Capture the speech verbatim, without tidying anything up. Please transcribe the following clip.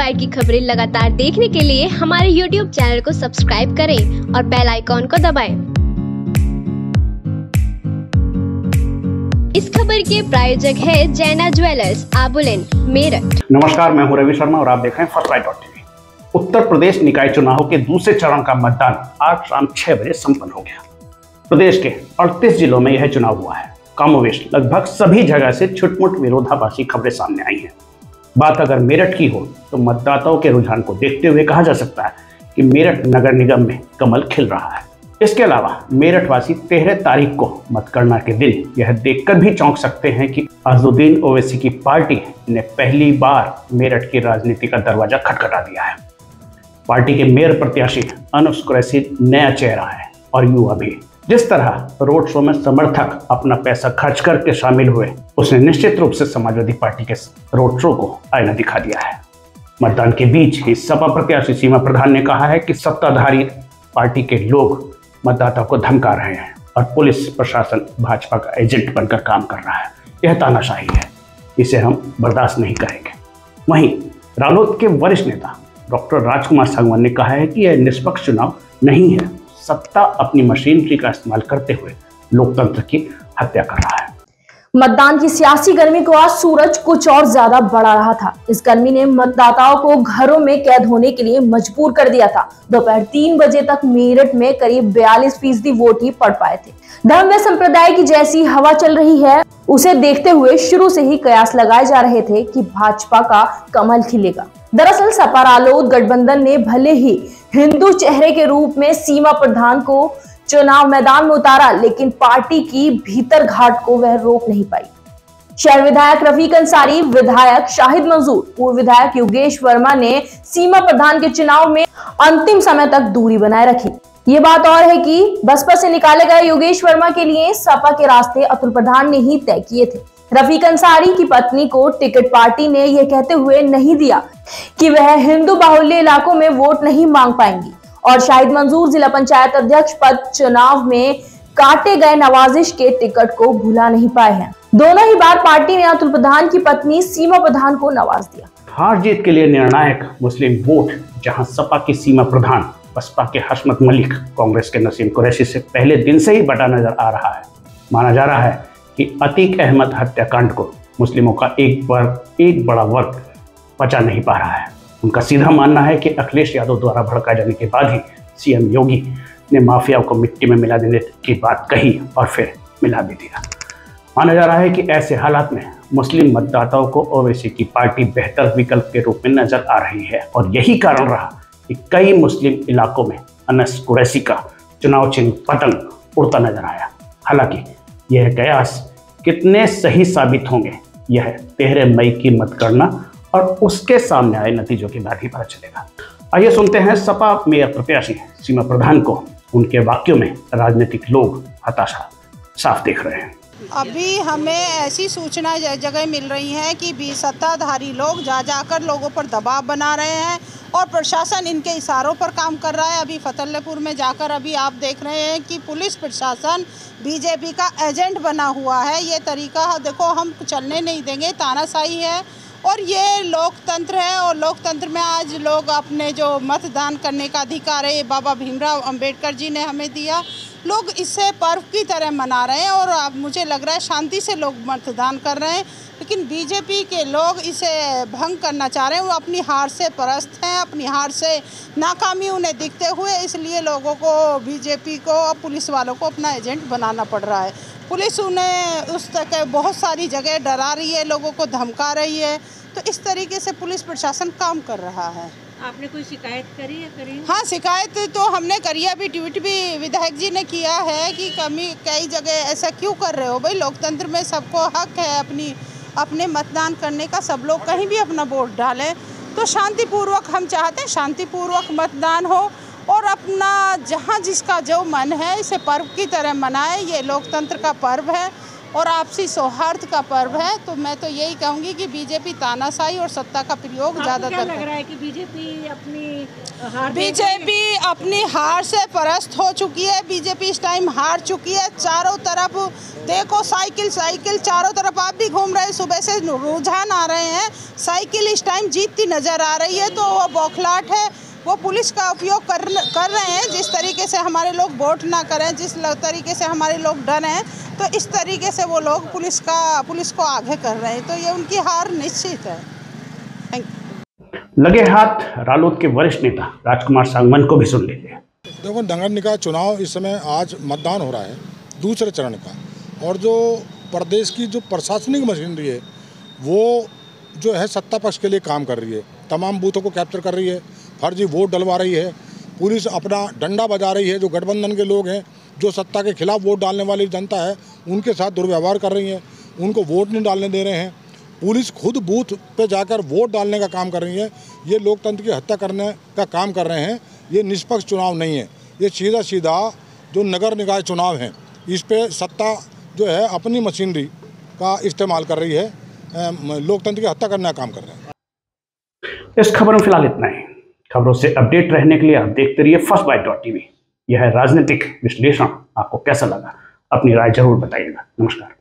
Bite की खबरें लगातार देखने के लिए हमारे यूट्यूब चैनल को सब्सक्राइब करें और बेल आइकॉन को दबाएं। इस खबर के प्रायोजक है जैना ज्वेलर्स आबुलेन मेरठ। नमस्कार, मैं हूं रवि शर्मा और आप देख रहे हैं First Bite dot T V. Uttar Pradesh निकाय चुनाव के दूसरे चरण का मतदान आज शाम छह बजे संपन्न हो गया। प्रदेश के अड़तीस जिलों में यह चुनाव हुआ है। कमोवेश लगभग सभी जगह से छुटमुट विरोधाभासी खबरें सामने आई हैं। बात अगर मेरठ की हो तो मतदाताओं के रुझान को देखते हुए कहा जा सकता है कि मेरठ नगर निगम में कमल खिल रहा है। इसके अलावा मेरठवासी तेरह तारीख को मतगणना के दिन यह देखकर भी चौंक सकते हैं कि असदुद्दीन ओवैसी की पार्टी ने पहली बार मेरठ की राजनीति का दरवाजा खटखटा दिया है। पार्टी के मेयर प्रत्याशी अनस कुरैशी नया चेहरा है और युवा भी। जिस तरह रोड शो में समर्थक अपना पैसा खर्च करके शामिल हुए, उसने निश्चित रूप से समाजवादी पार्टी के रोड शो को आईना दिखा दिया है। मतदान के बीच ही सपा प्रत्याशी सीमा प्रधान ने कहा है कि सत्ताधारी पार्टी के लोग मतदाताओं को धमका रहे हैं और पुलिस प्रशासन भाजपा का एजेंट बनकर काम कर रहा है। यह तानाशाही है, इसे हम बर्दाश्त नहीं करेंगे। वहीं रालोद के वरिष्ठ नेता डॉक्टर राजकुमार सांगवान ने कहा है कि यह निष्पक्ष चुनाव नहीं है, सत्ता अपनी मशीनरी का इस्तेमाल करते हुए लोकतंत्र की हत्या कर रहा है। मतदान की सियासी गर्मी को आज सूरज कुछ और ज्यादा बढ़ा रहा था। इस गर्मी ने मतदाताओं को घरों में कैद होने के लिए मजबूर कर दिया था। दोपहर तीन बजे तक मेरठ में करीब बयालीस फीसदी वोट ही पड़ पाए थे। धर्म व संप्रदाय की जैसी हवा चल रही है, उसे देखते हुए शुरू से ही कयास लगाए जा रहे थे कि भाजपा का कमल खिलेगा। दरअसल सपा रालोद गठबंधन ने भले ही हिंदू चेहरे के रूप में सीमा प्रधान को चुनाव मैदान में उतारा, लेकिन पार्टी की भीतर घाट को वह रोक नहीं पाई। शहर विधायक रफीक अंसारी, विधायक शाहिद मंजूर, पूर्व विधायक योगेश वर्मा ने सीमा प्रधान के चुनाव में अंतिम समय तक दूरी बनाए रखी। ये बात और है कि बसपा से निकाले गए योगेश वर्मा के लिए सपा के रास्ते अतुल प्रधान ने ही तय किए थे। रफीक अंसारी की पत्नी को टिकट पार्टी ने यह कहते हुए नहीं दिया कि वह हिंदू बाहुल्य इलाकों में वोट नहीं मांग पाएंगी, और शाहिद मंजूर जिला पंचायत अध्यक्ष पद चुनाव में काटे गए नवाजिश के टिकट को भुला नहीं पाए हैं। दोनों ही बार पार्टी ने अतुल प्रधान की पत्नी सीमा प्रधान को नवाज दिया। हार जीत के लिए निर्णायक मुस्लिम वोट जहां सपा की सीमा प्रधान, बसपा के हशमत मलिक, कांग्रेस के नसीम कुरैशी से पहले दिन से ही बटा नजर आ रहा है। माना जा रहा है कि अतीक अहमद हत्याकांड को मुस्लिमों का एक वर्ग एक बड़ा वर्ग पचा नहीं पा रहा है। उनका सीधा मानना है कि अखिलेश यादव द्वारा भड़काए जाने के बाद ही सीएम योगी ने माफियाओं को मिट्टी में मिला देने की बात कही और फिर मिला भी दिया। माना जा रहा है कि ऐसे हालात में मुस्लिम मतदाताओं को ओवैसी की पार्टी बेहतर विकल्प के रूप में नजर आ रही है, और यही कारण रहा कि कई मुस्लिम इलाकों में अनस कुरैशी का चुनाव चिन्ह पतंग उड़ता नजर आया। हालांकि यह कयास कितने सही साबित होंगे, यह तेरह मई की मतगणना और उसके सामने आए नतीजों के बाद ही पता चलेगा। आइए सुनते हैं सपा मेयर प्रत्याशी सीमा प्रधान को। उनके वाक्यों में राजनीतिक लोग हताशा साफ देख रहे हैं। अभी हमें ऐसी सूचना जगह मिल रही है कि सत्ताधारी लोग जा जाकर लोगों पर दबाव बना रहे हैं और प्रशासन इनके इशारों पर काम कर रहा है। अभी फतेहपुर में जाकर अभी आप देख रहे हैं कि पुलिस प्रशासन बीजेपी का एजेंट बना हुआ है। ये तरीका देखो, हम चलने नहीं देंगे, तानाशाही है और ये लोकतंत्र है। और लोकतंत्र में आज लोग अपने जो मतदान करने का अधिकार है, ये बाबा भीमराव अंबेडकर जी ने हमें दिया, लोग इसे पर्व की तरह मना रहे हैं। और अब मुझे लग रहा है शांति से लोग मतदान कर रहे हैं, लेकिन बीजेपी के लोग इसे भंग करना चाह रहे हैं। वो अपनी हार से परस्त हैं, अपनी हार से नाकामी उन्हें दिखते हुए, इसलिए लोगों को बीजेपी को और पुलिस वालों को अपना एजेंट बनाना पड़ रहा है। पुलिस उन्हें उस तक बहुत सारी जगह डरा रही है, लोगों को धमका रही है। तो इस तरीके से पुलिस प्रशासन काम कर रहा है। आपने कोई शिकायत करी है? करी हाँ, शिकायत तो हमने करी है। अभी ट्वीट भी विधायक जी ने किया है कि कमी कई जगह ऐसा क्यों कर रहे हो भाई। लोकतंत्र में सबको हक है अपनी अपने मतदान करने का। सब लोग कहीं भी अपना वोट डालें तो शांतिपूर्वक, हम चाहते हैं शांतिपूर्वक मतदान हो और अपना जहाँ जिसका जो मन है इसे पर्व की तरह मनाए। ये लोकतंत्र का पर्व है। और आपसी सौहार्द का पर्व है। तो मैं तो यही कहूँगी कि बीजेपी तानाशाही और सत्ता का प्रयोग ज़्यादातर लग रहा है कि बीजेपी अपनी हार बीजेपी अपनी हार से परस्त हो चुकी है। बीजेपी इस टाइम हार चुकी है। चारों तरफ देखो साइकिल साइकिल चारों तरफ, आप भी घूम रहे, सुबह से रुझान आ रहे हैं, साइकिल इस टाइम जीतती नज़र आ रही है। तो वो बौखलाहट है, वो पुलिस का उपयोग कर कर रहे हैं। जिस तरीके से हमारे लोग वोट ना करें, जिस तरीके से हमारे लोग डर हैं, तो इस तरीके से वो लोग पुलिस का पुलिस को आगे कर रहे हैं। तो ये उनकी हार निश्चित है। Thank you. लगे हाथ रालोद के वरिष्ठ नेता राजकुमार सांगवान को भी सुन लेते हैं। देखो, नगर निकाय चुनाव इस समय आज मतदान हो रहा है दूसरे चरण का, और जो प्रदेश की जो प्रशासनिक मशीनरी है वो जो है सत्ता पक्ष के लिए काम कर रही है। तमाम बूथों को कैप्चर कर रही है, फर्जी वोट डलवा रही है, पुलिस अपना डंडा बजा रही है। जो गठबंधन के लोग हैं, जो सत्ता के खिलाफ वोट डालने वाली जनता है, उनके साथ दुर्व्यवहार कर रही है, उनको वोट नहीं डालने दे रहे हैं। पुलिस खुद बूथ पे जाकर वोट डालने का काम कर रही है। ये लोकतंत्र की हत्या करने का काम कर रहे हैं। ये निष्पक्ष चुनाव नहीं है, ये सीधा सीधा जो नगर निकाय चुनाव हैं इस पर सत्ता जो है अपनी मशीनरी का इस्तेमाल कर रही है, लोकतंत्र की हत्या करने का काम कर रहे हैं। इस खबर में फिलहाल इतना ही। खबरों से अपडेट रहने के लिए आप देखते रहिए फर्स्ट बाइट डॉट टीवी। यह राजनीतिक विश्लेषण आपको कैसा लगा, अपनी राय जरूर बताइएगा। नमस्कार।